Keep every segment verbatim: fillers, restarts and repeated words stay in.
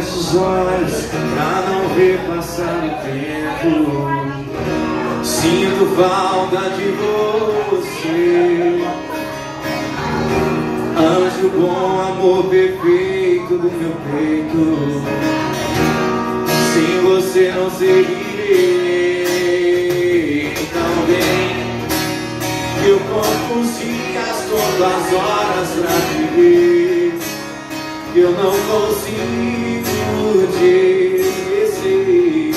fecho os olhos pra não ver passar o tempo. Sinto falta de você, anjo bom, amor perfeito do meu peito. Sem você não seguirei. Então vem, meu corpo se gastou as horas pra viver. Eu não consigo te esquecer.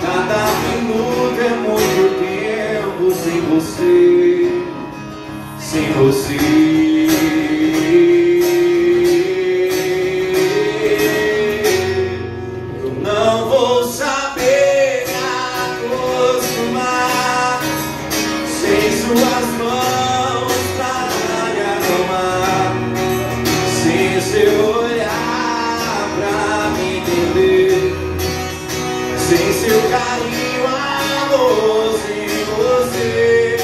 Cada minuto é muito tempo sem você, sem você. Eu não vou saber acostumar sem suas mãos. Sem seu carinho, amor, sem você,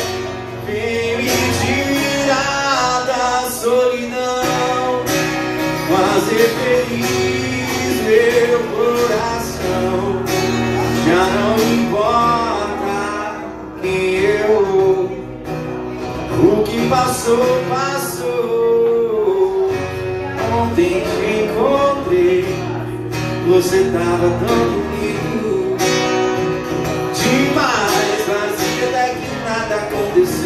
vem me tirar da solidão, fazer feliz meu coração. Já não importa quem eu, o que passou, passou. Ontem te encontrei, você tava tão bonito.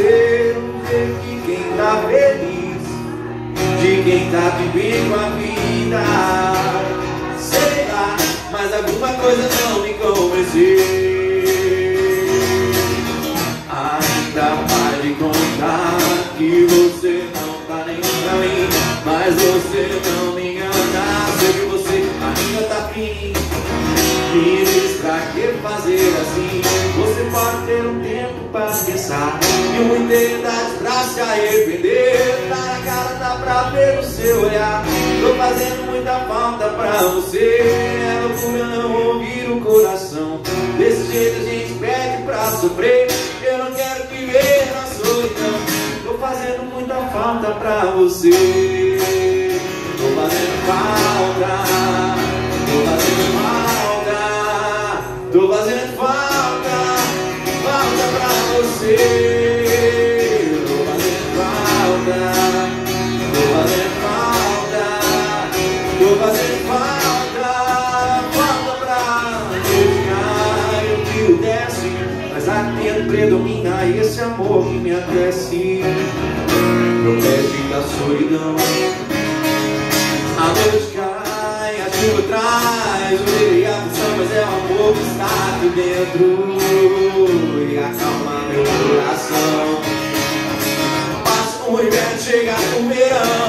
De quem tá feliz, de quem tá vivendo a vida, sei lá, mas alguma coisa não me convenceu. Ainda mais de contar que você não tá nem pra mim, mas você não me engana, sei que você ainda tá afim. Me diz pra que fazer assim? Você pode ter um tempo pra pensar e uma eternidade pra se arrepender. Tá na cara, dá pra ver o seu olhar. Tô fazendo muita falta pra você. É loucura não ouvir o coração. Desse jeito a gente pede pra sofrer. Eu não quero viver na solidão. Tô fazendo muita falta pra você. Tô fazendo falta. Tô fazendo falta. Tô fazendo falta, falta pra você. Tô fazendo falta, tô fazendo falta, tô fazendo falta, falta pra deixar eu que o desce, mas a pena predomina esse amor que me aquece, protege da solidão. A noite cai, a chuva traz, o delirado. Mas é o amor que está aqui dentro e acalma meu coração. Passa o inverno, chega o verão.